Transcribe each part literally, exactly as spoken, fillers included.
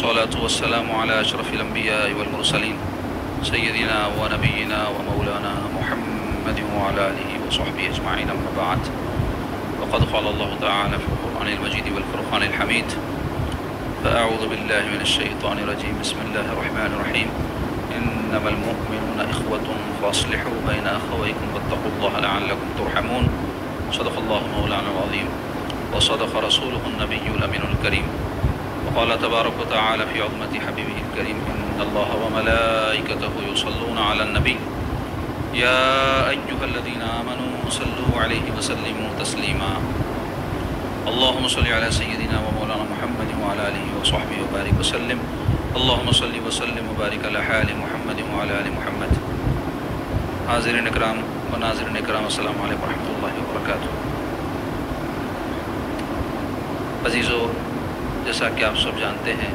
सल्लल्लाहु अलैहि अशरफिल अंबिया वल मुरसलीन सय्यदीना व नबीना व मौलाना मुहम्मद व अला आलिहि व सहबिहि अजमाइन अम्मा बाद। वक़द क़ाल अल्लाहु तआला फ़िल क़ुरआनिल मजीद वल फ़ुरक़ानिल हमीद। फ़अऊज़ु बिल्लाहि मिनश शैतानिर रजीम। बिस्मिल्लाहिर रहमानिर रहीम। इन्नमल मुमिनूना इख़्वतुन फ़अस्लिहू बैना अख़वैकुम वत्तक़ुल्लाहा लअल्लकुम तुरहमून। सदक़ल्लाहु मौलाना अज़ीम व सदक़ रसूलुहु नबियुल अमीनुल करीम। قال تبارك وتعالى في عظمة حبيبه الكريم إن الله وملائكته يصلون على النبي يا أيها الذين آمنوا صلوا عليه وسلموا تسليما اللهم صل على سيدنا ومولانا محمد وعلى آله وصحبه وبارك وسلم اللهم صل وسلم وبارك على آل محمد وعلى آل محمد। حاضرین اکرام و ناظرین اکرام السلام علیکم ورحمۃ اللہ وبرکاتہ। عزیزو, जैसा कि आप सब जानते हैं,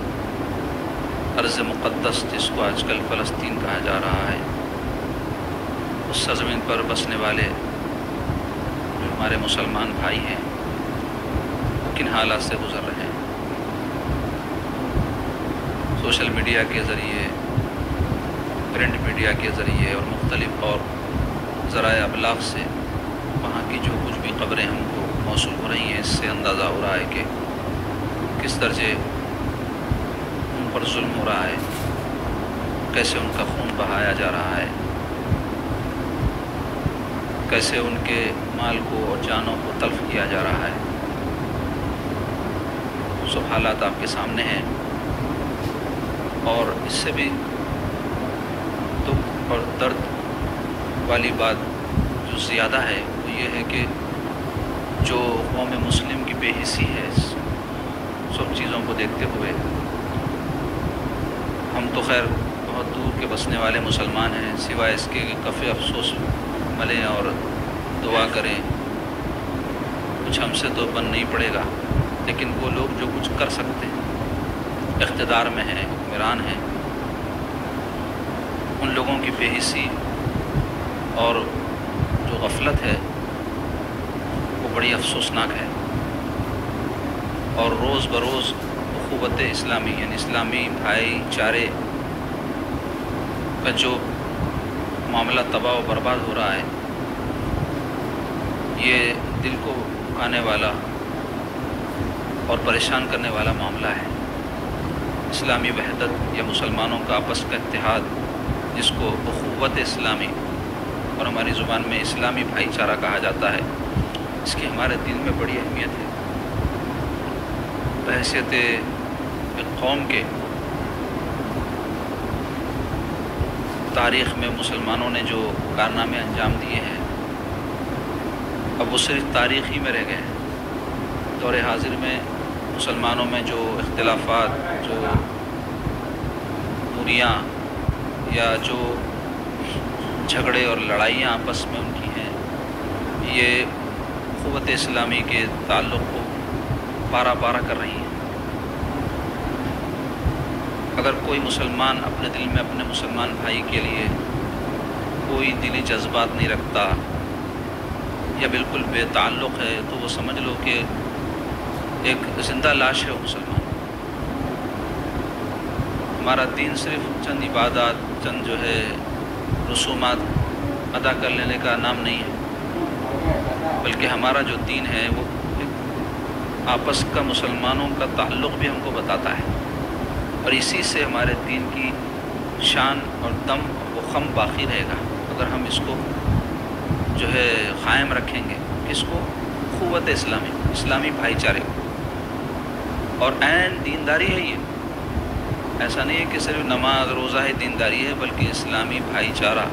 अर्ज़ मुक़द्दस जिसको आजकल फ़लस्तीन कहा जा रहा है, उस सरज़मीन पर बसने वाले जो हमारे मुसलमान भाई हैं किन हालात से गुज़र रहे हैं। सोशल मीडिया के ज़रिए, प्रिंट मीडिया के ज़रिए और मुख्तलिफ़ और ज़राए अबलाग से वहाँ की जो कुछ भी खबरें हमको मौसूल हो रही हैं, इससे अंदाज़ा हो रहा है कि किस दर्जे उन पर जुल्म हो रहा है, कैसे उनका खून बहाया जा रहा है, कैसे उनके माल को और जानों को तल्फ किया जा रहा है। सब हालात आपके सामने हैं और इससे भी दुख और दर्द वाली बात जो ज़्यादा है वो ये है कि जो कौम मुस्लिम की बेहिसी है सब चीज़ों को देखते हुए, हम तो खैर बहुत दूर के बसने वाले मुसलमान हैं, सिवाय इसके काफ़ी अफसोस मलें और दुआ करें, कुछ हमसे तो बन नहीं पड़ेगा। लेकिन वो लोग जो कुछ कर सकते हैं, इख्तिदार में हैं, हुक्मरान हैं, उन लोगों की बेहिसी और जो गफलत है वो बड़ी अफसोसनाक है। और रोज़ बरोज़ अख़ुवत इस्लामी यानी इस्लामी भाईचारे का जो मामला तबाह व बर्बाद हो रहा है, ये दिल को आने वाला और परेशान करने वाला मामला है। इस्लामी वहदत या मुसलमानों का आपस का इत्तेहाद, जिसको अख़ुवत इस्लामी और हमारी ज़ुबान में इस्लामी भाईचारा कहा जाता है, इसकी हमारे दिन में बड़ी अहमियत है। हैसियत एक कौम के तारीख़ में मुसलमानों ने जो कारनामे अंजाम दिए हैं, अब वो सिर्फ तारीख़ ही में रह गए हैं। दौर हाजिर में मुसलमानों में जो इख्तिलाफ़ात, जो दूरियाँ या जो झगड़े और लड़ाइयाँ आपस में उनकी हैं, ये क़ुव्वत इस्लामी के ताल्लुक़ को बारह बारह कर रही हैं। अगर कोई मुसलमान अपने दिल में अपने मुसलमान भाई के लिए कोई दिली जज्बात नहीं रखता या बिल्कुल बेताल्लुक़ है, तो वो समझ लो कि एक ज़िंदा लाश है वो मुसलमान। हमारा दीन सिर्फ़ चंद इबादत, चंद जो है रसूमात अदा कर लेने का नाम नहीं है, बल्कि हमारा जो दीन है वो आपस का मुसलमानों का ताल्लुक़ भी हमको बताता है। और इसी से हमारे दीन की शान और दम व खम बाकी रहेगा अगर हम इसको जो है क़ायम रखेंगे। इसको क़ुव्वत इस्लामी, इस्लामी भाईचारे को, और ऐन दीनदारी है ये। ऐसा नहीं है कि सिर्फ नमाज रोज़ा ही दीनदारी है, बल्कि इस्लामी भाईचारा,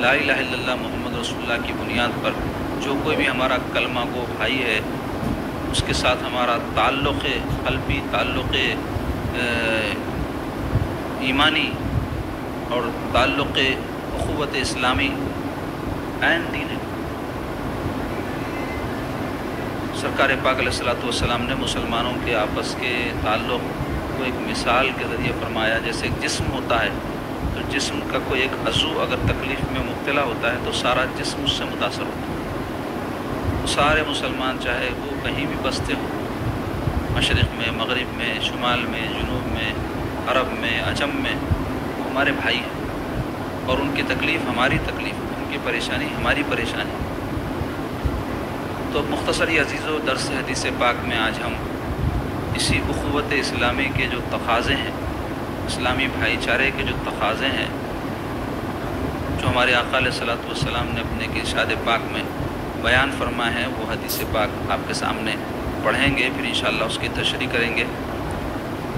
ला इलाहा इल्लल्लाह मुहम्मद रसूलुल्लाह की बुनियाद पर जो कोई भी हमारा कलमा को भाई है, उसके साथ हमारा ताल्लुक़ क़ल्बी, ताल्लुक़ ईमानी और ताल्लुक़ अख़ुव्वत इस्लामी ऐन दीन है। सरकार पाक अलैहिस्सलातु वस्सलाम ने मुसलमानों के आपस के ताल्लुक़ को एक मिसाल के ज़रिए फरमाया। जैसे एक जिस्म होता है, तो जिस्म का कोई एक अज़ू अगर तकलीफ़ में मुब्तला होता है तो सारा जिस्म उससे मुतासर होता है। सारे मुसलमान, चाहे वो कहीं भी बसते हो, मशरिक़ में, मग़रिब में, शुमाल में, जुनूब में, अरब में, अजम में, वो हमारे भाई हैं और उनकी तकलीफ़ हमारी तकलीफ़, उनकी परेशानी हमारी परेशानी। तो मुख्तसर अज़ीज़ो, दर्स हदीस पाक में आज हम इसी उख़्वत इस्लामी के जो तकाज़े हैं, इस्लामी भाईचारे के जो तकाज़े हैं, जो हमारे आका अलैहिस्सलातु वस्सलाम ने अपने के इरशाद पाक में बयान फरमा है, वो हदीस पाक आपके सामने पढ़ेंगे, फिर इंशाअल्लाह उसकी तशरीह करेंगे।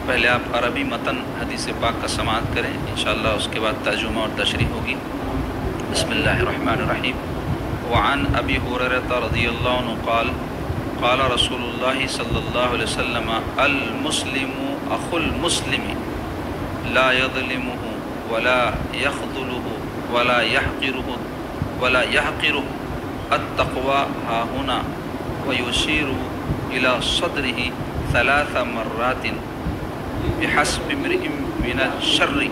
पहले आप अरबी मतन हदीस पाक का समाअत करें, इंशाअल्लाह उसके बाद तर्जुमा और तशरीह होगी। बिस्मिल्लाहिर्रहमानिर्रहीम। वअन अबी हुरैरा रज़ियल्लाहु अन्हु क़ाल क़ाल रसूलुल्लाह सल्लल्लाहु अलैहि वसल्लम अल मुस्लिमु अखुल मुस्लिमि ला यज़लिमुहु वला यख़ज़ुलुहु वला यहक़िरुहु वला यहक़िरुहु अत्तक़वा हाहुना वयुशीरु इला सद्रिही सलासा मर्रातिन बिहस्ब इम्रिइम मिनश्शर्रि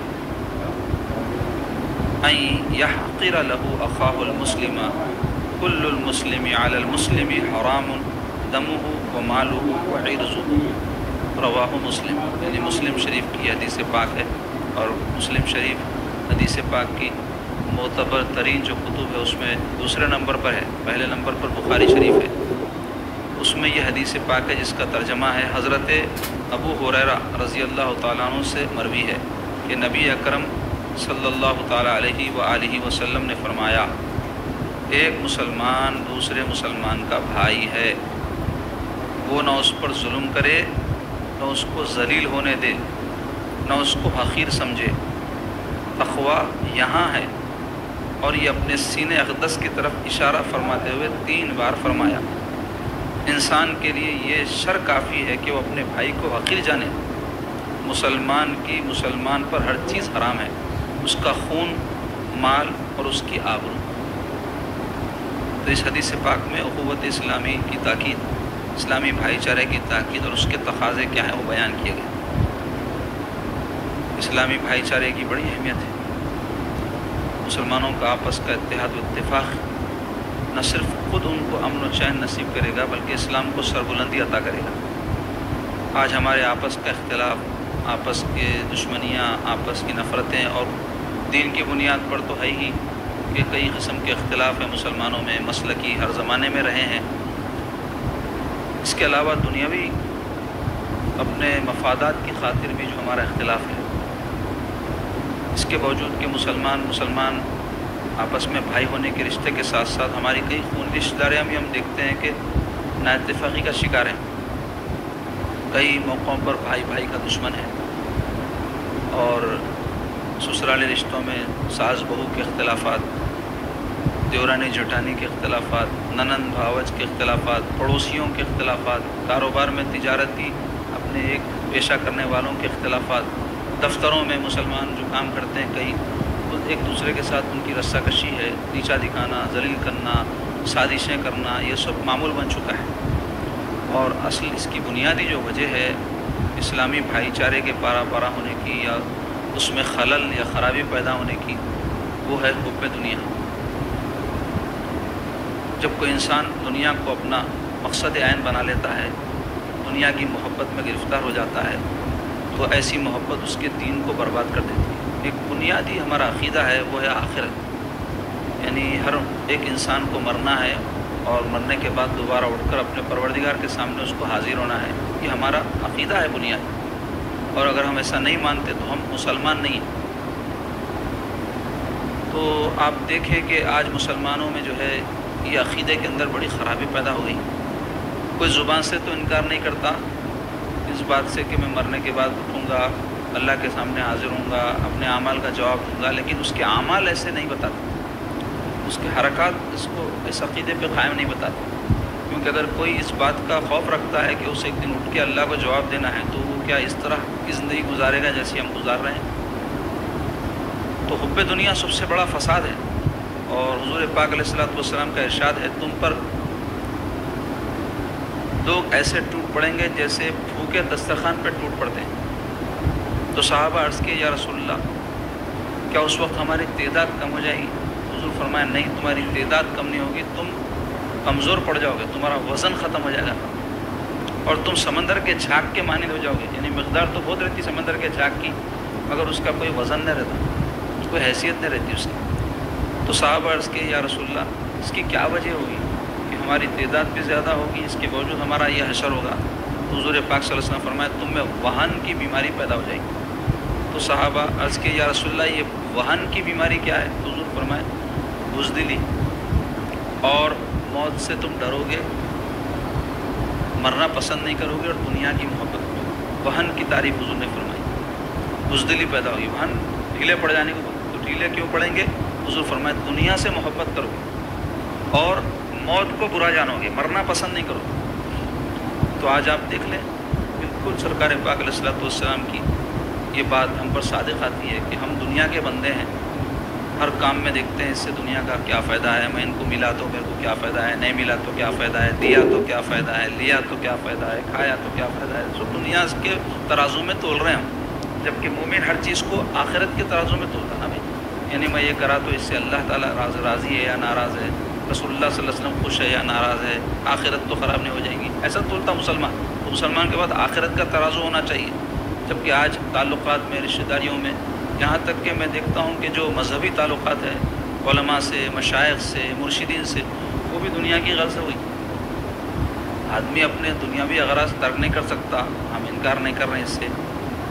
अन यहक़िर लहु अख़ाहुल मुस्लिम कुल्लुल मुस्लिमि अलल मुस्लिमि हरामुन दमुहु व मालुहु व इर्ज़ुहु। रवाहु मुस्लिम। यानी मुस्लिम शरीफ की हदीस पाक है, और मुस्लिम शरीफ हदीस पाक की मोतबर तरीन जो कुतुब है उसमें दूसरे नंबर पर है, पहले नंबर पर बुखारी शरीफ है। उसमें यह हदीस पाक है जिसका तर्जमा है हज़रत अबू हुरैरा रज़ियल्लाहु ताला अन्हु से मरवी है कि नबी अकरम सल्लल्लाहु ताला अलैहि व आलिहि वसल्लम ने फरमाया, एक मुसलमान दूसरे मुसलमान का भाई है, वो ना उस पर जुल्म करे, ना उसको जलील होने दे, ना उसको हक़ीर समझे। तक़वा यहाँ है। और ये अपने सीने अक़दस की तरफ इशारा फरमाते हुए तीन बार फरमाया। इंसान के लिए ये शर काफ़ी है कि वो अपने भाई को हक़ीर जाने। मुसलमान की मुसलमान पर हर चीज़ हराम है, उसका खून, माल और उसकी आबरू। तो इस हदीस पाक में उख़्वत इस्लामी की ताक़ीद, इस्लामी भाईचारे की ताक़ीद और उसके तकाज़े क्या हैं वो बयान किए गए। इस्लामी भाईचारे की बड़ी अहमियत है। मुसलमानों का आपस का इत्तेहाद व इत्तेफाक़ न सिर्फ ख़ुद उनको अमन व चैन नसीब करेगा बल्कि इस्लाम को सरबुलंदी अता करेगा। आज हमारे आपस का इख्तिलाफ, आपस के दुश्मनियाँ, आपस की नफ़रतें, और दीन की बुनियाद पर तो है ही कि कई किस्म के इख्तिलाफ हैं मुसलमानों में, मसलकी हर ज़माने में रहे हैं। इसके अलावा दुनियावी अपने मफादात की खातिर भी जो हमारा इख्तिलाफ है, इसके बावजूद कि मुसलमान मुसलमान आपस में भाई होने के रिश्ते के साथ साथ हमारी कई खून रिश्तेदारियाँ भी हम देखते हैं कि नाइतफ़ाक़ी का शिकार है। कई मौक़ों पर भाई भाई का दुश्मन है, और ससुराली रिश्तों में सास बहू के अख्तिलाफ़ात, देवरानी जेठानी के अख्तिलाफ़ात, ननंद भावज के अख्तिलाफ़ात, पड़ोसियों के अख्तिलाफ़ात, कारोबार में तिजारती अपने एक पेशा करने वालों के अख्तिलाफ़ात, दफ्तरों में मुसलमान जो काम करते हैं कई एक दूसरे के साथ उनकी रस्साकशी है, नीचा दिखाना, जलील करना, साजिशें करना, ये सब मामूल बन चुका है। और असल इसकी बुनियादी जो वजह है इस्लामी भाईचारे के पारा पारा होने की या उसमें खलल या ख़राबी पैदा होने की, वो है हुब्बे दुनिया। जब कोई इंसान दुनिया को अपना मकसद ऐन बना लेता है, दुनिया की मोहब्बत में गिरफ़्तार हो जाता है, तो ऐसी मोहब्बत उसके दीन को बर्बाद कर देती है। एक बुनियादी हमारा अक़ीदा है वो है आखिरत, यानी हर एक इंसान को मरना है और मरने के बाद दोबारा उठकर अपने परवरदिगार के सामने उसको हाजिर होना है। ये हमारा अक़ीदा है बुनियादी, और अगर हम ऐसा नहीं मानते तो हम मुसलमान नहीं हैं। तो आप देखें कि आज मुसलमानों में जो है ये अक़ीदे के अंदर बड़ी ख़राबी पैदा हो गई। कोई ज़ुबान से तो इनकार नहीं करता इस बात से कि मैं मरने के बाद उठूँगा, अल्लाह के सामने हाज़िर होऊंगा, अपने आमाल का जवाब दूँगा, लेकिन उसके आमाल ऐसे नहीं बताते, उसके हरकत इसको इस अक़ीदे पे कायम नहीं बताते। क्योंकि अगर कोई इस बात का खौफ रखता है कि उसे एक दिन उठ के अल्लाह को जवाब देना है, तो वो क्या इस तरह की ज़िंदगी गुजारेगा जैसी हम गुजार रहे हैं। तो हुब्बे दुनिया सबसे बड़ा फ़साद है। और हुज़ूर पाक अलैहिस्सलातु वस्सलाम का इरशाद है, तुम पर लोग ऐसे टूट पड़ेंगे जैसे भूखे दस्तरखान पर टूट पड़ते हैं। तो सहाबा अर्ज़ किए, या रसूलल्लाह, क्या उस वक्त हमारी तादाद कम हो जाएगी? हुज़ूर फरमाया, नहीं, तुम्हारी तादाद कम नहीं होगी, तुम कमज़ोर पड़ जाओगे, तुम्हारा वज़न ख़त्म हो जाएगा। और तुम समंदर के झाग के माने हो जाओगे। यानी मकदार तो बहुत रहती समंदर के झाग की, मगर उसका कोई वज़न नहीं रहता, कोई हैसियत नहीं रहती उसकी। तो साहब अर्ज़ के या रसूलल्लाह, इसकी क्या वजह होगी कि हमारी तादाद भी ज़्यादा होगी, इसके बावजूद हमारा यह हशर होगा? तो हुज़ूर पाक सल्लल्लाहु अलैहि वसल्लम फरमाया, तुम में वहन की बीमारी पैदा हो जाएगी। तो साहबा अर्ज़ के या रसूलल्लाह, ये वहन की बीमारी क्या है? तो हुज़ूर फरमाया, बुज़दिली और मौत से तुम डरोगे, मरना पसंद नहीं करोगे, और दुनिया की मोहब्बत। वहन की तारीफ हुज़ूर ने फरमाई, बुज़दिली पैदा होगी। वहन ढीले पड़ जाने को, तो ढीले क्यों पड़ेंगे? हुज़ूर फरमाए, दुनिया से मोहब्बत करोगे और मौत को बुरा जानोगे, मरना पसंद नहीं करोगे। तो आज आप देख लें, बिल्कुल सरकार पाक अलैहिस्सलाम की ये बात हम पर सादिक आती है कि हम दुनिया के बंदे हैं, हर काम में देखते हैं इससे दुनिया का क्या फ़ायदा है, मैं इनको मिला तो मेरे को क्या फ़ायदा है, नहीं मिला तो क्या फ़ायदा है, दिया तो क्या फ़ायदा है, लिया तो क्या फ़ायदा है, खाया तो क्या फ़ायदा है। सब दुनिया के तराजू में तोल रहे हैं, जबकि मोमिन हर चीज़ को आखिरत के तराजू में तोलता ना भाई। यानी मैं ये करा तो इससे अल्लाह ताला राज राज़ी है या नाराज़ है, रसूलुल्लाह सल्लल्लाहु अलैहि वसल्लम खुश है या नाराज़ है, आखिरत तो ख़राब नहीं हो जाएगी, ऐसा तोलता मुसलमान। तो मुसलमान के बाद आखिरत का तराजू होना चाहिए, जबकि आज ताल्लुक़ात में, रिश्तेदारियों में, यहाँ तक कि मैं देखता हूँ कि जो मजहबी ताल्लुक़ात है उलमा से, मशाइख से, मुर्शिदीन से, वो भी दुनिया की गर्ज हुई। आदमी अपने दुनियावी अगराज तर्क नहीं कर सकता, हम इनकार नहीं कर रहे हैं इससे,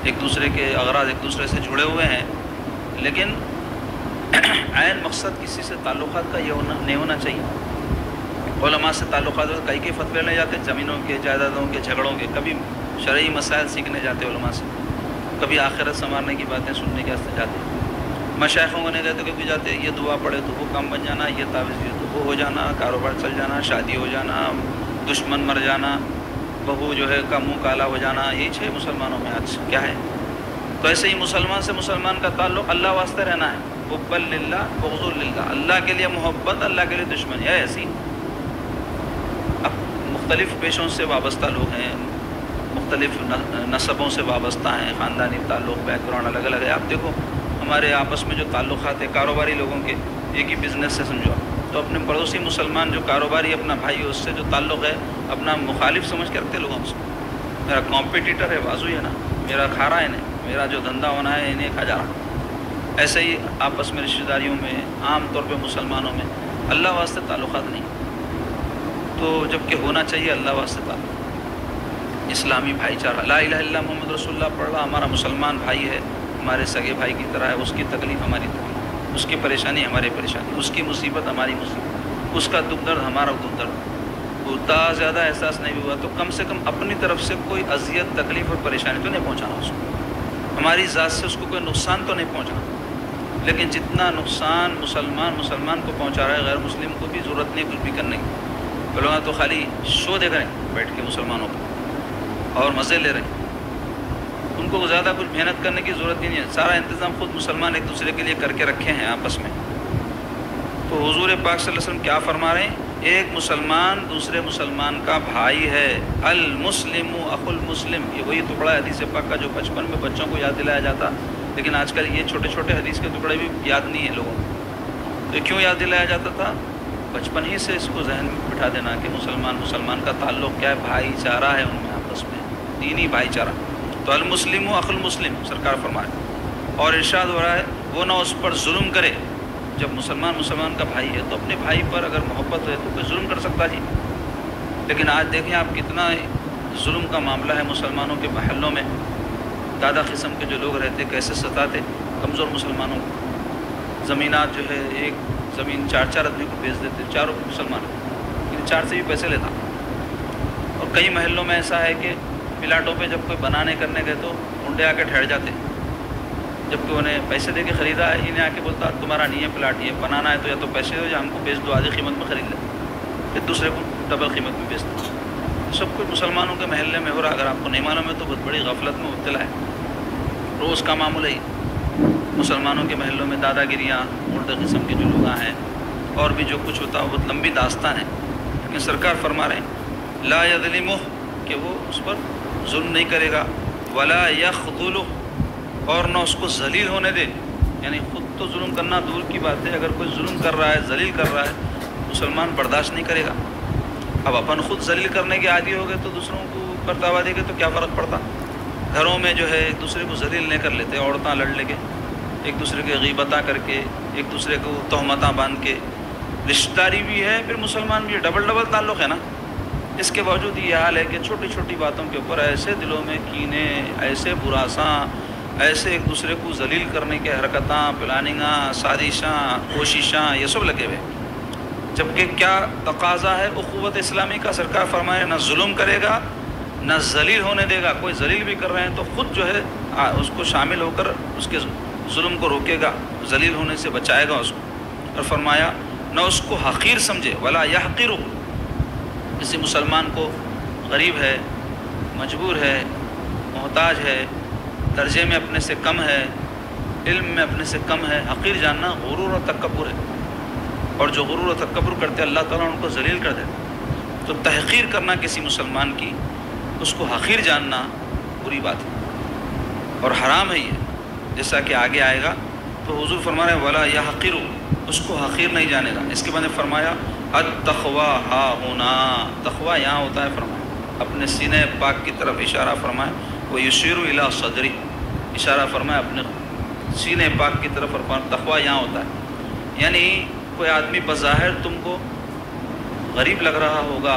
एक दूसरे के अगराज एक दूसरे से जुड़े हुए हैं, लेकिन आयन मकसद किसी से ताल्लुक़ात का ये होना नहीं होना चाहिए। उलमा से ताल्लुक़ात कई कई फतवे ले जाते, ज़मीनों के, जायदादों के, झगड़ों के, कभी शरई मसाइल सीखने जाते उलमा से, कभी आखिरत संवारने की बातें सुनने के वास्ते जाते। मशाइखों को नहीं कहते कभी जाते, ये दुआ पढ़े तो वो काम बन जाना, ये तावीज़ ये तो वो हो जाना, कारोबार चल जाना, शादी हो जाना, दुश्मन मर जाना, बहू जो है का मुँह काला हो जाना, यही छः मुसलमानों में आज क्या है। तो ऐसे ही मुसलमान से मुसलमान का ताल्लुक़ अल्लाह वास्ते रहना है, हुब्बल लिल्लाह बुग़्ज़ुल लिल्लाह, अल्लाह के लिए मोहब्बत, अल्लाह के लिए दुश्मनी है। ऐसी अब मुख्तलिफ़ पेशों से वाबस्ता लोग हैं, मुख्तलिफ नस्बों से वाबस्ता हैं, ख़ानदानी ताल्लुक़, बैकग्राउंड अलग अलग है। आप देखो हमारे आपस में जो ताल्लुक़ात है कारोबारी लोगों के, एक ही बिज़नेस से समझो, तो अपने पड़ोसी मुसलमान जो कारोबारी अपना भाई है उससे जो ताल्लुक़ है अपना मुखालिफ समझ के रखते लोगों से। मेरा कॉम्पिटिटर है, बाजू है ना, मेरा खा रहा है इन्हें, मेरा जो धंधा होना है इन्हें खा जा रहा। ऐसे ही आपस में रिश्तेदारियों में, आम तौर पर मुसलमानों में अल्लाह वास्ते ताल्लुक़ात नहीं, तो जबकि होना चाहिए अल्लाह वास्ते ताल्लुक़। इस्लामी भाईचारा, ला इलाहा इल्लल्लाह मुहम्मद रसूलुल्लाह पढ़ रहा, हमारा मुसलमान भाई है, हमारे सगे भाई की तरह है, उसकी तकलीफ़ हमारी तकलीफ, उसकी परेशानी हमारी परेशानी, उसकी मुसीबत हमारी मुसीबत, उसका दुख दर्द हमारा दुख दर्द। उतना ज़्यादा एहसास नहीं हुआ तो कम से कम अपनी तरफ से कोई अजियत, तकलीफ़ और परेशानी तो नहीं पहुँचाना उसको, हमारी ज़ात से उसको कोई नुकसान तो नहीं पहुँचाना। लेकिन जितना नुकसान मुसलमान मुसलमान को पहुँचा रहा है, गैर मुस्लिम को भी ज़रूरत नहीं कुछ भी करने की। बोलोगा तो खाली शो देख रहे हैं बैठ के मुसलमानों को और मज़े ले रहे हैं, उनको ज़्यादा कुछ मेहनत करने की ज़रूरत ही नहीं है, सारा इंतज़ाम ख़ुद मुसलमान एक दूसरे के लिए करके रखे हैं आपस में। तो हुज़ूर पाक सल्लल्लाहु अलैहि वसल्लम क्या फरमा रहे हैं? एक मुसलमान दूसरे मुसलमान का भाई है, अल मुस्लिमु अखुल मुस्लिम, ये वही टुकड़ा हदीस पाक का जो बचपन में बच्चों को याद दिलाया जाता, लेकिन आजकल ये छोटे छोटे हदीस के टुकड़े भी याद नहीं है लोगों को। तो क्यों याद दिलाया जाता था? बचपन ही से इसको जहन में बिठा देना कि मुसलमान मुसलमान का ताल्लुक़ क्या है, भाईचारा है उनमें आपस में, दीनी भाईचारा। तो अल मुस्लिम अखुल मुस्लिम सरकार फरमाए, और इरशाद हो रहा है वो ना उस पर जुल्म करे। जब मुसलमान मुसलमान का भाई है तो अपने भाई पर अगर मोहब्बत है तो कोई जुल्म कर सकता जी। लेकिन आज देखें आप कितना जुल्म का मामला है मुसलमानों के महलों में, दादा किस्म के जो लोग रहते कैसे सताते कमज़ोर मुसलमानों को। ज़मीनात जो है एक ज़मीन चार चार आदमी को बेच देते, चारों मुसलमान, लेकिन चार से भी पैसे लेता। और कई महलों में ऐसा है कि प्लाटों पे जब कोई बनाने करने गए तो मुंडे आके ठहर जाते, जबकि उन्हें पैसे दे के ख़रीदा है, इन्हें आके बोलता तुम्हारा नहीं है प्लाट, ये बनाना है तो या तो पैसे दो या हमको बेच दो, आधी कीमत में ख़रीद ले, फिर दूसरे को डबल कीमत में बेच दो। सब कुछ मुसलमानों के महल्ले में हो रहा, अगर आपको नहीं मालूम है तो बहुत बड़ी गफलत में मुब्तला है। रोज़ का मामूल है मुसलमानों के महलों में दादागिरियाँ, मुर्दा किस्म के जो लोग हैं, और भी जो कुछ होता है बहुत लंबी दास्तान है। लेकिन सरकार फरमा रहे हैं ला यज़लिमुह, कि वो उस पर जुल्म नहीं करेगा, वला यखदुलु, और ना उसको जलील होने दे। यानी ख़ुद तो जुल्म करना दूर की बात है, अगर कोई जुल्म कर रहा है, जलील कर रहा है, मुसलमान बर्दाश्त नहीं करेगा। अब अपन ख़ुद जलील करने के आदी हो गए तो दूसरों को करता हुआ देखे तो क्या फ़र्क पड़ता। घरों में जो है एक दूसरे को जलील नहीं कर लेते, औरतें लड़ लेके एक दूसरे के गीबता करके, एक दूसरे को तोहमता बांध के, रिश्तेदारी भी है फिर मुसलमान भी है, डबल डबल ताल्लुक़ है ना। इसके बावजूद ये हाल है कि छोटी छोटी बातों के ऊपर ऐसे दिलों में कीने, ऐसे बुरासा, ऐसे एक दूसरे को जलील करने की हरकतां, प्लानिंगां, साजिशां, कोशिशां, ये सब लगे हुए। जबकि क्या तकाजा है उखुवत इस्लामी का, सरकार फरमाए ना जुल्म करेगा ना जलील होने देगा। कोई जलील भी कर रहे हैं तो ख़ुद जो है आ, उसको शामिल होकर उसके जुल्म को रोकेगा, जलील होने से बचाएगा उसको। और फरमाया ना उसको हकीर समझे, वला यहकीर, किसी मुसलमान को गरीब है, मजबूर है, मोहताज है, दर्जे में अपने से कम है, इल्म में अपने से कम है। हकीर जानना गुरूर और तकब्बुर है, और जो गुरूर और तकब्बुर करते अल्लाह ताला उनको जलील कर देते। तो तहकीर करना किसी मुसलमान की, उसको हकीर जानना बुरी बात है और हराम है ये, जैसा कि आगे आएगा। तो हुजूर फरमा रहे वाला या हकीर, उसको हकीर नहीं जानेगा। इसके बाद फरमाया अत-तक़वा हा हुना, तक़वा यहाँ होता है। फरमाया अपने सीने पाक की तरफ इशारा फरमाए, वो युशीरु इला सदरी, इशारा फरमाए अपने सीने पाक की तरफ। फरमाया तक़वा यहाँ होता है, यानी कोई आदमी बज़ाहिर तुमको गरीब लग रहा होगा,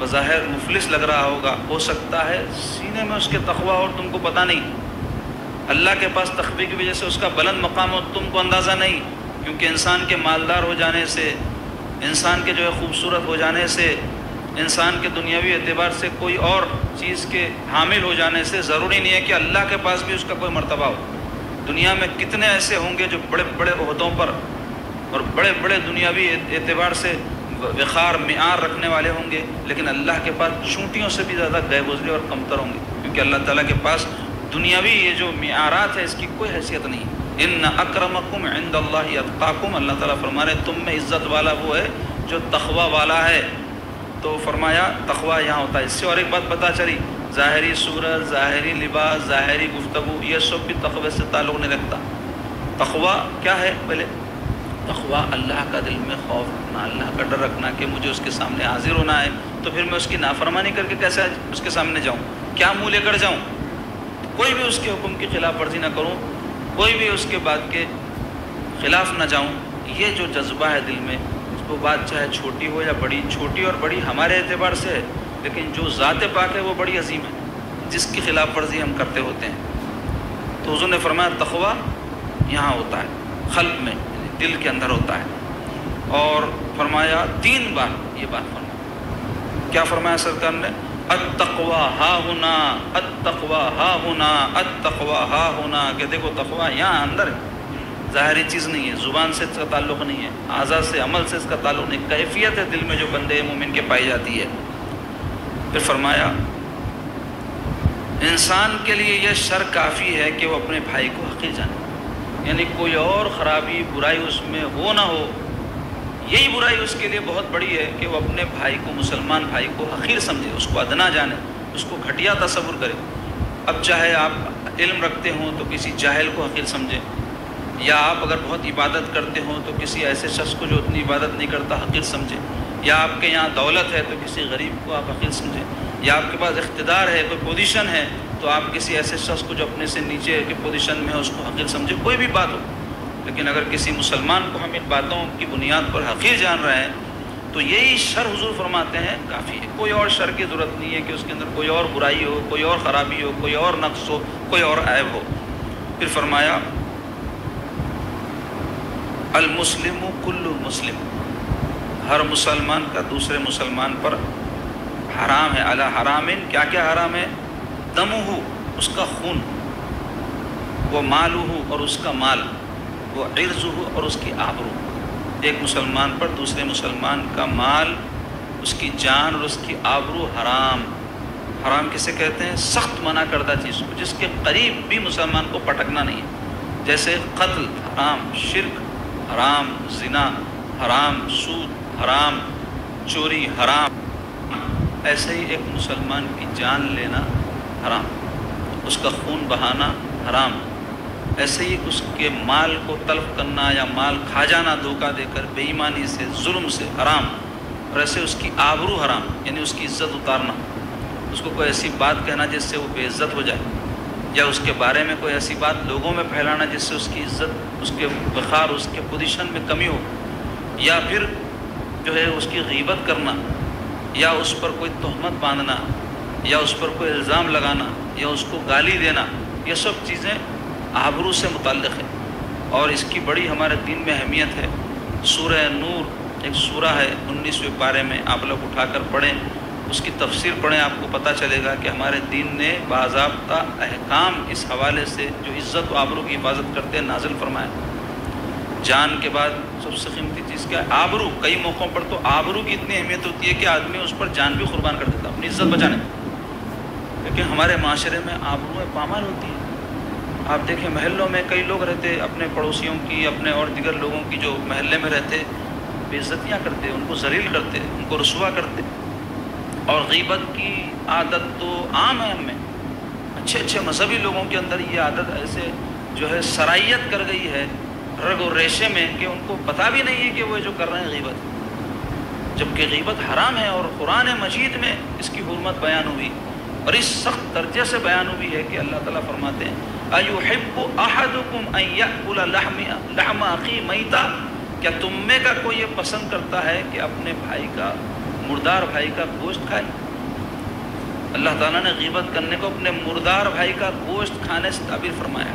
बज़ाहिर मुफलिस लग रहा होगा, हो सकता है सीने में उसके तक़वा और तुमको पता नहीं। अल्लाह के पास तक़वा की वजह से उसका बुलंद मकाम और तुमको अंदाज़ा नहीं, क्योंकि इंसान के मालदार हो जाने से, इंसान के जो है खूबसूरत हो जाने से, इंसान के दुनियावी एतबार से कोई और चीज़ के हामिल हो जाने से ज़रूरी नहीं है कि अल्लाह के पास भी उसका कोई मर्तबा हो। दुनिया में कितने ऐसे होंगे जो बड़े बड़े ओहदों पर और बड़े बड़े दुनियावी एतबार से विखार मियार रखने वाले होंगे, लेकिन अल्लाह के पास चूंटियों से भी ज़्यादा गैबुज़रे और कमतर होंगे, क्योंकि अल्लाह ताला के पास दुनियावी ये जो मियारात है इसकी कोई हैसियत नहीं। इन्ना अक्रमकुम इंदल्लाहि अत्काकुम, अल्लाह ताला फरमा रहे तुम में इज़्ज़त वाला वो है जो तक़वा वाला है। तो फरमाया तक़वा यहाँ होता है। इससे और एक बात पता चली, ज़ाहरी सूरत, ज़ाहरी लिबास, ज़ाहरी गुफ्तगू, ये सब भी तक़वे से ताल्लुक़ नहीं रखता। तक़वा क्या है? पहले तक़वा अल्लाह का दिल में खौफ रखना, अल्लाह का डर रखना कि मुझे उसके सामने हाजिर होना है, तो फिर मैं उसकी नाफरमानी करके कैसे उसके सामने जाऊँ, क्या मुँह लेकर जाऊँ, कोई भी उसके हुक्म की खिलाफ वर्जी ना करूँ, कोई भी उसके बात के ख़िलाफ़ ना जाऊँ। ये जो जज्बा है दिल में, उसको बात चाहे छोटी हो या बड़ी, छोटी और बड़ी हमारे एतबार से है, लेकिन जो ज़ात पाक है वो बड़ी अजीम है, जिसकी खिलाफ वर्जी हम करते होते हैं। तो हुज़ूर ने फरमाया तक़वा यहाँ होता है, क़ल्ब में, दिल के अंदर होता है। और फरमाया तीन बार ये बात फरमाया। क्या फरमाया सरकार ने? अत-तक़वा हा हुना, अत-तक़वा हा हुना, अत-तक़वा हा हुना, कि देखो तक़वा यहाँ अंदर है, ज़ाहरी चीज़ नहीं है, ज़ुबान से इसका ताल्लुक़ नहीं है, आज़ा से, अमल से इसका ताल्लुक़ नहीं, कैफियत है दिल में जो बंदे मोमिन के पाई जाती है। फिर फरमाया इंसान के लिए यह शर काफ़ी है कि वो अपने भाई को हक़ीर जाने, यानी कोई और ख़राबी बुराई उसमें हो ना हो, यही बुराई उसके लिए बहुत बड़ी है कि वो अपने भाई को, मुसलमान भाई को हकीर समझे, उसको अदना जाने, उसको घटिया तसव्वुर करे। अब चाहे आप इल्म रखते हों तो किसी जाहिल को हकीर समझें, या आप अगर बहुत इबादत करते हों तो किसी ऐसे शख्स को जो उतनी इबादत नहीं करता हकीर समझें, या आपके यहाँ दौलत है तो किसी गरीब को आप हकीर समझें, या आपके पास इख्तिदार है, कोई पोजीशन है, तो आप किसी ऐसे शख्स को जो अपने से नीचे के पोजीशन में है उसको हकीर समझे, कोई भी बात हो। लेकिन अगर किसी मुसलमान को हम इन बातों की बुनियाद पर हकीर जान रहे हैं तो यही शर हुजूर फरमाते हैं काफ़ी है, कोई और शर की ज़रूरत नहीं है कि उसके अंदर कोई और बुराई हो, कोई और ख़राबी हो, कोई और नक्स हो, कोई और ऐब हो। फिर फरमाया अल मुस्लिमु कुल्लु मुस्लिम, हर मुसलमान का दूसरे मुसलमान पर हराम है। अला हरामिन, क्या क्या हराम है? दमहू, उसका खून, वो मालहू, और उसका माल, वो इर्ज़हू, और उसकी आबरू। एक मुसलमान पर दूसरे मुसलमान का माल, उसकी जान और उसकी आबरू हराम। हराम किसे कहते हैं? सख्त मना करदा चीज़ को, जिसके करीब भी मुसलमान को पटकना नहीं है। जैसे कत्ल हराम, शिर्क हराम, जिना हराम, सूद हराम, चोरी हराम, ऐसे ही एक मुसलमान की जान लेना हराम, उसका खून बहाना हराम, ऐसे ही उसके माल को तलफ करना या माल खा जाना धोखा देकर बेईमानी से, जुल्म से हराम, और ऐसे उसकी आबरू हराम, यानी उसकी इज्जत उतारना। उसको कोई ऐसी बात कहना जिससे वो बेइज्जत हो जाए, या उसके बारे में कोई ऐसी बात लोगों में फैलाना जिससे उसकी इज्जत, उसके वक़ार, उसके पोजीशन में कमी हो, या फिर जो है उसकी गीबत करना, या उस पर कोई तोहमत बांधना, या उस पर कोई इल्ज़ाम लगाना, या उसको गाली देना, ये सब चीज़ें आबरू से मुतल्लिक़ है और इसकी बड़ी हमारे दीन में अहमियत है। सूरह नूर एक सूरह है, उन्नीसवें पारे में, आप लोग उठा कर पढ़ें, उसकी तफसीर पढ़ें, आपको पता चलेगा कि हमारे दीन ने बाज़ाब्ता अहकाम इस हवाले से जो इज़्ज़त व आबरू की हिफाजत करते हैं नाजिल फरमाया। जान के बाद सबसे कीमती चीज़ क्या है? आबरू। कई मौक़ों पर तो आबरू की इतनी अहमियत होती है कि आदमी उस पर जान भी कुर्बान कर देता है अपनी इज़्ज़त बचाने, क्योंकि हमारे माशरे में आबरूएं पामाल होती हैं। आप देखें महलों में कई लोग रहते, अपने पड़ोसियों की, अपने और दिगर लोगों की जो महल्ले में रहते, बेइज्जतियाँ करते, उनको जलील करते, उनको रसुआ करते। और गीबत की आदत तो आम है हमें, अच्छे अच्छे मजहबी लोगों के अंदर ये आदत ऐसे जो है सरायत कर गई है रग और रेशे में कि उनको पता भी नहीं है कि वो जो कर रहे हैं गीबत, जबकि गीबत हराम है। और कुरान मजीद में इसकी हुर्मत बयान हुई और इस सख्त दर्जे से बयान हुई है कि अल्लाह ताला फरमाते हैं, अयुहिब्बु अहदुकुम अन याकुला लहमा अखी मैता, क्या तुम में का कोई ये पसंद करता है कि अपने भाई का, मुर्दार भाई का गोश्त खाए? अल्लाह ताला ने गीबत करने को अपने मुर्दार भाई का गोश्त खाने से ताबीर फरमाया।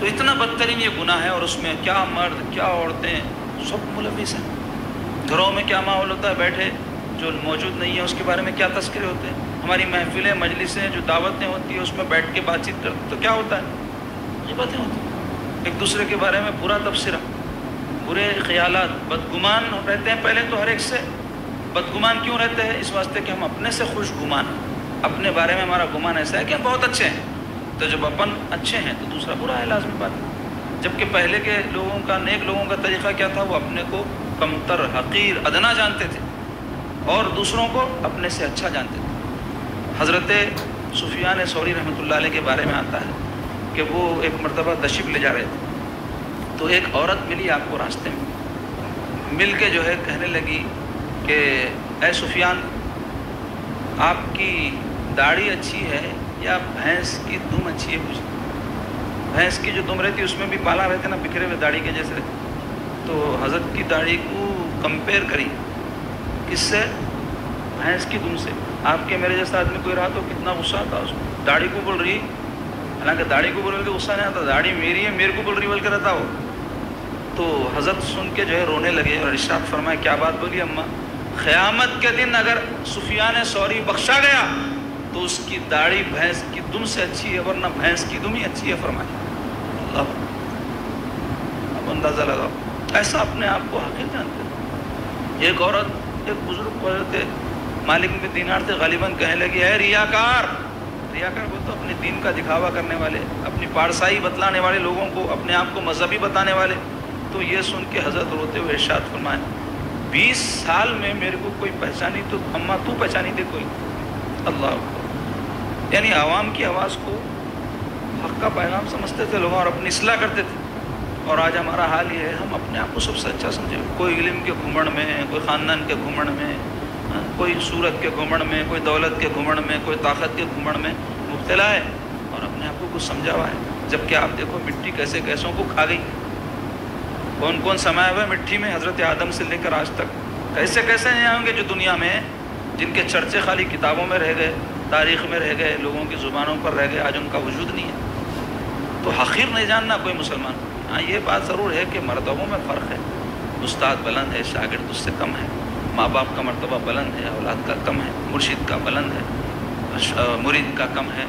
तो इतना बदतरीन ये गुनाह है और उसमें क्या मर्द, क्या औरतें सब मुलविस हैं। घरों में क्या माहौल होता है, बैठे जो मौजूद नहीं है उसके बारे में क्या तस्करे होते हैं। हमारी महफिलें, मजलिसें, जो दावतें होती है उसमें बैठ के बातचीत करते तो क्या होता है? गीबतें होती हैं, एक दूसरे के बारे में बुरा तबसरा, बुरे ख्यालात, बदगुमान रहते हैं। पहले तो हर एक से बदगुमान क्यों रहते हैं? इस वास्ते कि हम अपने से खुश गुमान, अपने बारे में हमारा गुमान ऐसा है कि हम बहुत अच्छे हैं, तो जब अपन अच्छे हैं तो दूसरा बुरा है, लाजमी बात है। जबकि पहले के लोगों का, नेक लोगों का तरीक़ा क्या था? वो अपने को कमतर, हकीर, अदना जानते थे और दूसरों को अपने से अच्छा जानते थे। हज़रत सुफियान सौरी रहमतुल्लाह अलैह के बारे में आता है कि वो एक मरतबा तशरीफ़ ले जा रहे थे तो एक औरत मिली आपको रास्ते में, मिल के जो है कहने लगी कि ऐ सुफियान, आपकी दाढ़ी अच्छी है या भैंस की दुम अच्छी है? मुझे भैंस की जो दुम रहती उसमें भी बाला रहते ना, बिखरे हुए दाढ़ी के जैसे रहते। तो हज़रत की दाढ़ी को कंपेयर करी, किससे? भैंस की दुम से। आपके मेरे जैसा आदमी कोई रहा तो कितना गुस्सा आता उसको, दाढ़ी को बोल रही, हालांकि दाढ़ी को बोल रही तो गुस्सा नहीं आता, दाढ़ी मेरी है मेरे को बोल रही बोल के रहता हो। तो हज़रत सुन के जो है रोने लगे और इरशाद फरमाया, क्या बात बोली अम्मा, क़यामत के दिन अगर सुफियान सौरी बख्शा गया तो उसकी दाढ़ी भैंस की दुम से अच्छी है, वरना भैंस की दुम ही अच्छी है। फरमाया, अब अंदाज़ा लगाओ, ऐसा अपने आप को हकीर जानते। एक औरत एक बुज़ुर्ग को थे मालिक में दीनार थे गालिबन, कहने लगी, है रियाकार, रियाकार वो तो अपने दीन का दिखावा करने वाले, अपनी पारसाई बतलाने वाले, लोगों को अपने आप को मजहबी बताने वाले। तो ये सुन के हजरत रोते हुए इरशाद फरमाए, बीस साल में मेरे को कोई पहचानी तो अम्मा तू पहचानी दे कोई। अल्लाह अकबर। यानी आवाम की आवाज़ को हक़ का पैगाम समझते थे लोग और अपनी इस्लाह करते थे। और आज हमारा हाल ये है, हम अपने आप को सबसे अच्छा समझे, कोई इल्म के घुमड़ में, कोई ख़ानदान के घुमड़ में, कोई सूरत के घुमड़ में, कोई दौलत के घुमड़ में, कोई ताकत के घुमड़ में मुब्तला है और अपने आप को कुछ समझा हुआ है। जबकि आप देखो मिट्टी कैसे कैसों को खा गई, कौन कौन समाया हुआ है मिट्टी में, हज़रत आदम से लेकर आज तक कैसे कैसे नहीं होंगे जो दुनिया में हैं, जिनके चर्चे खाली किताबों में रह गए, तारीख़ में रह गए, लोगों की ज़ुबानों पर रह गए, आज उनका वजूद नहीं है। तो हक़ीर नहीं जानना कोई मुसलमान। हाँ, ये बात ज़रूर है कि मरतबों में फ़र्क है, उस्ताद बुलंद है, शागिर्द उससे कम है, माँ बाप का मर्तबा बुलंद है, औलाद का कम है, मुर्शिद का बुलंद है, मुरीद का कम है,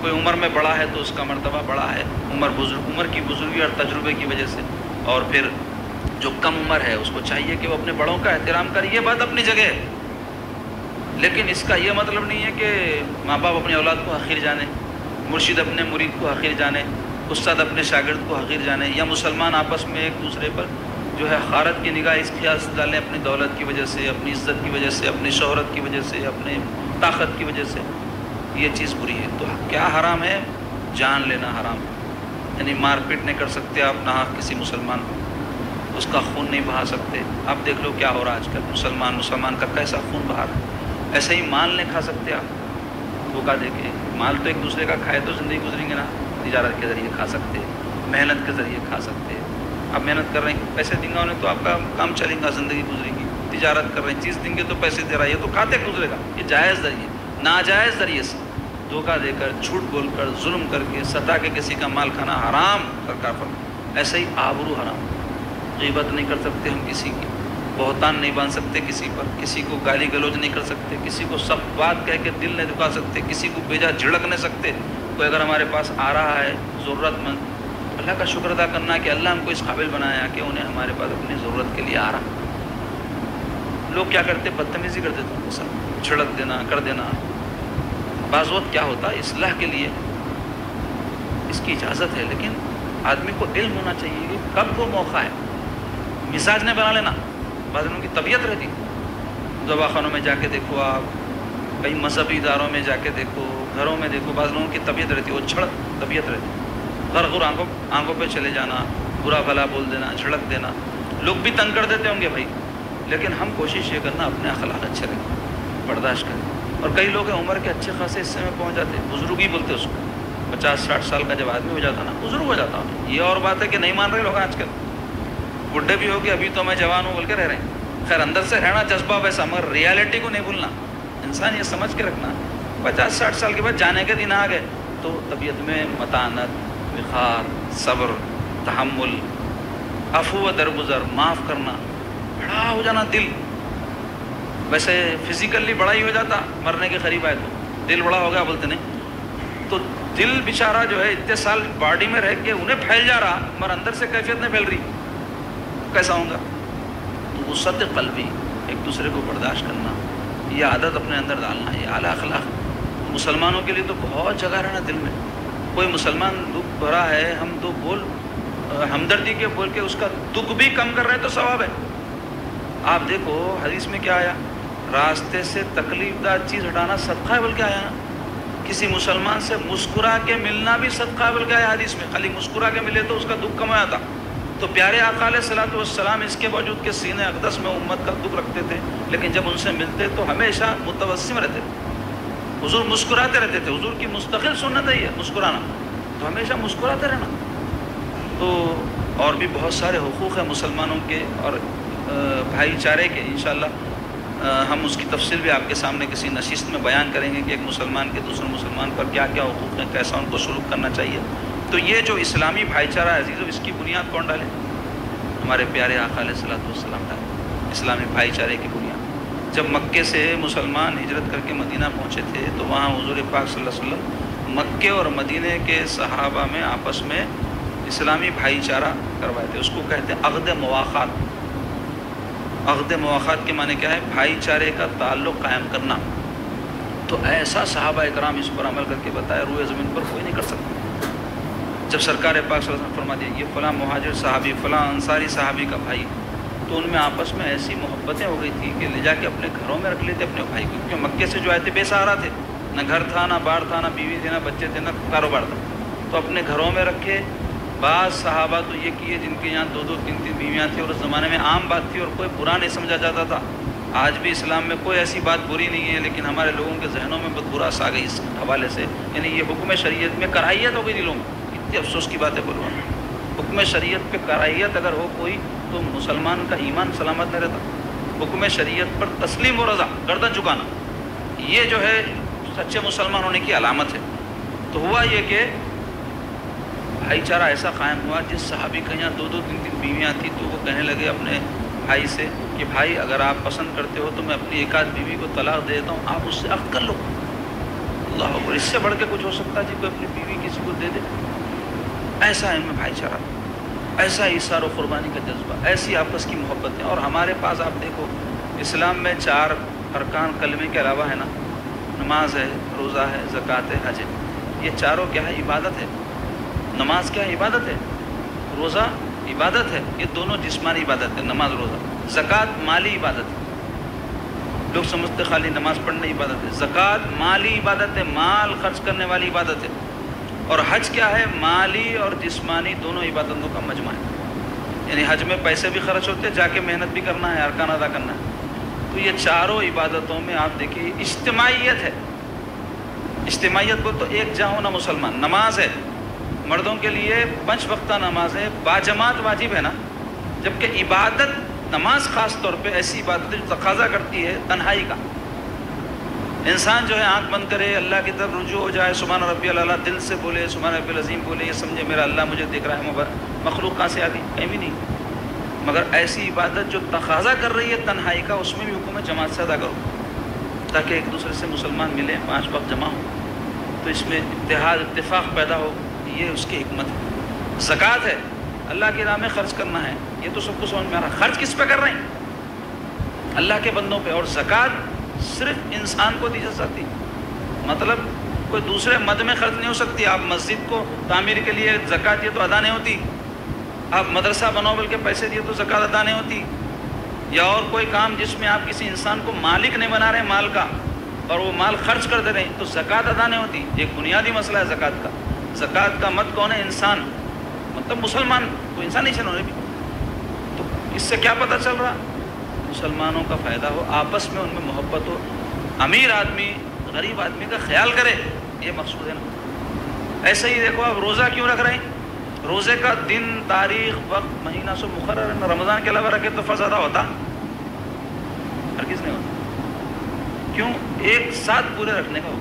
कोई उम्र में बड़ा है तो उसका मर्तबा बड़ा है, उम्र बुजुर्ग, उम्र की बुजुर्गी और तजुर्बे की वजह से। और फिर जो कम उम्र है उसको चाहिए कि वो अपने बड़ों का एहतराम करे, ये बात अपनी जगह है, लेकिन इसका ये मतलब नहीं है कि माँ बाप अपने औलाद को आखिर जाने, मुर्शिद अपने मुरीद को आखिर जाने, उस्ताद अपने शागिर्द को आखिर जाने, या मुसलमान आपस में एक दूसरे पर जो है खारत की निगाह इस ख्याल से डालें अपनी दौलत की वजह से, अपनी इज्जत की वजह से, अपनी शोहरत की वजह से, अपने ताकत की वजह से, ये चीज़ बुरी है। तो क्या हराम है? जान लेना हराम है, यानी मारपीट नहीं कर सकते आप ना किसी मुसलमान को, उसका खून नहीं बहा सकते। आप देख लो क्या हो रहा है आजकल, मुसलमान मुसलमान का कैसा खून बहा रहा है। ऐसे ही माल नहीं खा सकते आप, धोखा देके माल तो एक दूसरे का खाए तो ज़िंदगी गुजरेंगे ना। तिजारत के ज़रिए खा सकते, मेहनत के ज़रिए खा सकते। आप मेहनत कर रहे हैं, पैसे देंगे उन्हें तो आपका काम चलेगा, ज़िंदगी गुजरेगी। तिजारत कर रहे हैं, चीज़ देंगे तो पैसे दे रहा है, ये तो खाते गुजरेगा। ये जायज़ ज़रिए, नाजायज़ ज़रिए से धोखा देकर, झूठ बोलकर, जुल्म करके, सता के किसी का माल खाना हराम सरकार पर। ऐसे ही आबरू हराम, गीबत नहीं कर सकते हम किसी की, बहतान नहीं बांध सकते किसी पर, किसी को गाली गलौज नहीं कर सकते, किसी को सब बात कह के दिल नहीं दुखा सकते, किसी को बेजा झिड़क नहीं सकते। कोई अगर हमारे पास आ रहा है ज़रूरतमंद, अल्लाह का शुक्र अदा करना कि अल्लाह हमको इस काबिल बनाया कि उन्हें हमारे पास अपनी ज़रूरत के लिए आ रहा। लोग क्या करते, बदतमीज़ी कर देते हैं, सब झिड़क देना, कर देना। बाज़ वक़्त क्या होता है, इसलाह के लिए इसकी इजाज़त है, लेकिन आदमी को इल्म होना चाहिए कि कब वो मौका है। मिजाज नहीं बना लेना, बाद में उनकी तबीयत रहती। दवाखानों में जाके देखो आप, कई मजहबी इदारों में जाके देखो, घरों में देखो, बाद में उनकी तबीयत रहती, वो झड़क तबीयत रहती। घर घर आंखों आंखों पे चले जाना, बुरा भला बोल देना, झड़क देना, लोग भी तंग कर देते होंगे भाई। लेकिन हम कोशिश ये करना अपने अखलाक अच्छे रहें, बर्दाश्त करें। और कई लोग हैं उम्र के अच्छे खासे हिस्से में पहुँच जाते, बुजुर्ग ही बोलते उसको। पचास साठ साल का जब आदमी हो जाता ना, बुजुर्ग हो जाता। ये और बात है कि नहीं मान रहे लोग आजकल, बुढ़े भी हो गए, अभी तो मैं जवान हूँ बोल के रह रहे हैं। खैर अंदर से रहना जज्बा वैसा, मगर रियलिटी को नहीं भूलना। इंसान ये समझ के रखना पचास साठ साल के बाद जाने के दिन आ गए तो तबीयत में मतानत, विखार, सब्र, तहम्मुल, अफू व दरगुजर, माफ़ करना, बड़ा हो जाना दिल। वैसे फिज़िकली बड़ा ही हो जाता, मरने के करीब आए तो दिल बड़ा हो गया बोलते नहीं। तो दिल बेचारा जो है इतने साल बॉडी में रह के उन्हें फैल जा रहा, मगर अंदर से कैफियत नहीं फैल रही, कैसा होगा। तो वो सत्य कल्बी, एक दूसरे को बर्दाश्त करना, ये आदत अपने अंदर डालना, ये आला अखलाक। मुसलमानों के लिए तो बहुत जगह रहना दिल में। कोई मुसलमान दुख भरा है, हम दो बोल हमदर्दी के बोल के उसका दुख भी कम कर रहे हैं तो सवाब है। आप देखो हदीस में क्या आया, रास्ते से तकलीफदा चीज़ हटाना सदका है बोल के आया ना। किसी मुसलमान से मुस्कुरा के मिलना भी सदका है बोल के आया हदीस में। खाली मुस्कुरा के मिले तो उसका दुख कम आया था। तो प्यारे आका अलैहिस्सलाम इसके बावजूद के सीने अकदस में उम्मत का दुख रखते थे, लेकिन जब उनसे मिलते तो हमेशा मुतवस्सिम रहते थे। हुजूर मुस्कुराते रहते थे, हुजूर की मुस्तकिल सुन्नत है मुस्कुराना, तो हमेशा मुस्कुराते रहना। तो और भी बहुत सारे हुकूक़ हैं मुसलमानों के और भाईचारे के। इंशाअल्लाह हम उसकी तफसील भी आपके सामने किसी नशिस्त में बयान करेंगे कि एक मुसलमान के दूसरे मुसलमान पर क्या क्या हुकूक़ हैं, कैसा उनको सलूक करना चाहिए। तो ये जो इस्लामी भाईचारा है अजीज़ों, इसकी बुनियाद कौन डाले, हमारे प्यारे आका अलैहिस्सलाम डाले इस्लामी भाईचारे की बुनियाद। जब मक्के से मुसलमान हिजरत करके मदीना पहुँचे थे तो वहाँ हुजूर पाक सल्लल्लाहु अलैहि वसल्लम मक्के और मदीने के सहाबा में आपस में इस्लामी भाईचारा करवाए थे। उसको कहते हैं अक़्द मवाक़ात। अक़्द मवाक़ात के माने क्या है, भाईचारे का ताल्लुक़ कायम करना। तो ऐसा सहाबा इकराम इस पर अमल करके बताया रूए ज़मीन पर कोई नहीं कर सकता। जब सरकार पाक फरमा दी ये फ़लाँ महाजिर साहबी, फ़लाँ अंसारी साहबी का भाई, तो उनमें आपस में ऐसी मोहब्बतें हो गई थी कि ले जाके अपने घरों में रख लेते अपने भाई को। क्योंकि मक्के से जो आए थे बेसहारा थे, ना घर था, ना बार था, ना बीवी थी, ना बच्चे थे, ना कारोबार था। तो अपने घरों में रखे। बाद सहाबा तो ये किए जिनके यहाँ दो दो तीन तीन बीवियाँ थी, और उस ज़माने में आम बात थी और कोई बुरा नहीं समझा जाता था। आज भी इस्लाम में कोई ऐसी बात बुरी नहीं है, लेकिन हमारे लोगों के जहनों में बहुत बुरा सा गई इस हवाले से। यानी ये हुक्म शरीयत में कराहियत हो गई दिलों में। अफसोस की बात है, बोलूँ हुक्म शरीयत पे कराहियत अगर हो कोई तो मुसलमान का ईमान सलामत नहीं रहता। हुक्म शरीयत पर तस्लीम और रज़ा, गर्दन झुकाना, ये जो है सच्चे मुसलमान होने की अलामत है। तो हुआ ये कि भाईचारा ऐसा कायम हुआ, जिस सहाबी के यहाँ दो दो तीन तीन बीवियाँ थी तो वो कहने लगे अपने भाई से कि भाई अगर आप पसंद करते हो तो मैं अपनी एक आध बीवी को तलाक दे देता हूँ, आप उससे अक़्द कर लो। अल्लाह अकबर, इससे बढ़ के कुछ हो सकता है जी, कोई अपनी बीवी किसी को दे दे। ऐसा इनमें भाईचारा, ऐसा इसार और क़ुरबानी का जज्बा, ऐसी आपस की मोहब्बतें। और हमारे पास आप देखो इस्लाम में चार अरकान कलमे के अलावा है ना, नमाज है, रोज़ा है, ज़कात है, हज है। ये चारों क्या है, इबादत है। नमाज क्या है, इबादत है। रोज़ा इबादत है, ये दोनों जिस्मानी इबादत है, नमाज रोज़ा। ज़कात माली इबादत है। लोग समझते खाली नमाज पढ़ने इबादत है, ज़कात माली इबादत है, माल खर्च करने वाली इबादत है। और हज क्या है, माली और जिस्मानी दोनों इबादतों का मजमा है। यानी हज में पैसे भी खर्च होते हैं, जाके मेहनत भी करना है, अरकान अदा करना है। तो ये चारों इबादतों में आप देखिए इज्तिमाइयत है। इज्तिमायत बोल तो एक जा होना मुसलमान। नमाज है मर्दों के लिए पंच वक्ता नमाज है, बाजमात वाजिब है ना, जबकि इबादत नमाज ख़ास तौर पे ऐसी इबादत जो तकाजा करती है तन्हाई का। इंसान जो है आंख बंद करे, अल्लाह की तरफ रुजू हो जाए, सुभान रब्बियल आला दिल से बोले, सुभान रब्बिल अज़ीम बोले, ये समझे मेरा अल्लाह मुझे देख रहा है। मखलूक कहाँ से आ गई? कहीं भी नहीं। मगर ऐसी इबादत जो तकाजा कर रही है तन्हाई का, उसमें भी हुकूम जमात से अदा करो ताकि एक दूसरे से मुसलमान मिले, पाँच वक्त जमा हो, तो इसमें इत्तेहाद इत्तेफाक पैदा हो, ये उसकी हिकमत है। ज़कात है अल्लाह के राह में खर्च करना है, ये तो सबको समझ में आ रहा है। खर्च किस पे कर रहे हैं? अल्लाह के बंदों पे। और ज़कात सिर्फ इंसान को दी जा सकती, मतलब कोई दूसरे मद में खर्च नहीं हो सकती। आप मस्जिद को तामीर के लिए ज़कात दिए तो अदा नहीं होती, आप मदरसा बनाओ बल्कि पैसे दिए तो ज़कात अदा नहीं होती, या और कोई काम जिसमें आप किसी इंसान को मालिक नहीं बना रहे माल का और वो माल खर्च कर दे रहे हैं तो ज़कात अदा नहीं होती। एक बुनियादी मसला है ज़कात का। ज़कात का मत कौन है? इंसान, मतलब मुसलमान को इंसान नहीं चलो भी। तो इससे क्या पता चल रहा? मुसलमानों का फ़ायदा हो, आपस में उनमें मोहब्बत हो, अमीर आदमी गरीब आदमी का ख्याल करे, ये मकसूद है ना। ऐसे ही देखो आप रोज़ा क्यों रख रहे हैं? रोज़े का दिन, तारीख, वक्त, महीना सब मुकर्रर है। रमज़ान के अलावा रखे तो फ़ज़ अदा होता हर किस नहीं होता। क्यों? एक साथ पूरे रखने का हो,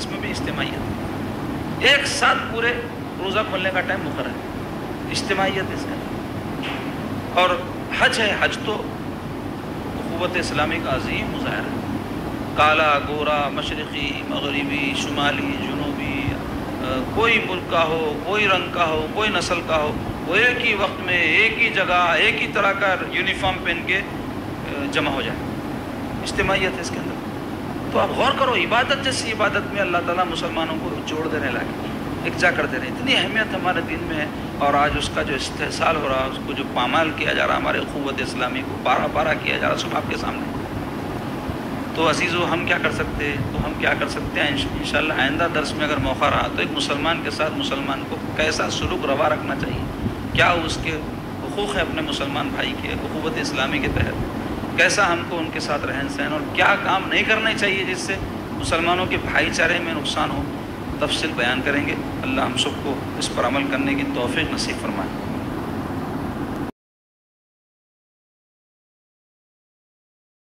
इसमें भी इज्तिमायत। एक साथ पूरे रोज़ा खोलने का टाइम मुकर्रर है, इज्तिमायत इसका। और हज है, हज तो क़ुव्वत इस्लामी का अजीम मुज़ाहरा है। काला गोरा, मशरक़ी, मग़रिबी, शुमाली, जुनूबी, कोई मुल्क का हो, कोई रंग का हो, कोई नस्ल का हो, वो एक ही वक्त में एक ही जगह एक ही तरह का यूनिफॉर्म पहन के जमा हो जाए, इज्तिमायत है इसके अंदर। तो आप गौर करो, इबादत जैसी इबादत में अल्लाह ताला मुसलमानों को जोड़ देने लायक, एकजा कर दे रहे, इतनी अहमियत हमारे दिन में है। और आज उसका जो इस्तेहसाल हो रहा है, उसको जो पामाल किया जा रहा, हमारे क़ुव्वत इस्लामी को बारह बारह किया जा रहा सब आपके सामने। तो अजीज़ों हम क्या कर सकते हैं? तो हम क्या कर सकते हैं? इंशाअल्लाह आइंदा दर्स में अगर मौका रहा तो एक मुसलमान के साथ मुसलमान को कैसा सुलूक रवा रखना चाहिए, क्या उसके हुकूक़ हैं अपने मुसलमान भाई के हुकूमत इस्लामी के तहत, कैसा हमको उनके साथ रहन सहन, और क्या काम नहीं करने चाहिए जिससे मुसलमानों के भाईचारे में नुकसान हो, तफसील बयान करेंगे। अल्लाह हम सबको इस पर अमल करने की तौफीक नसीब फरमाए।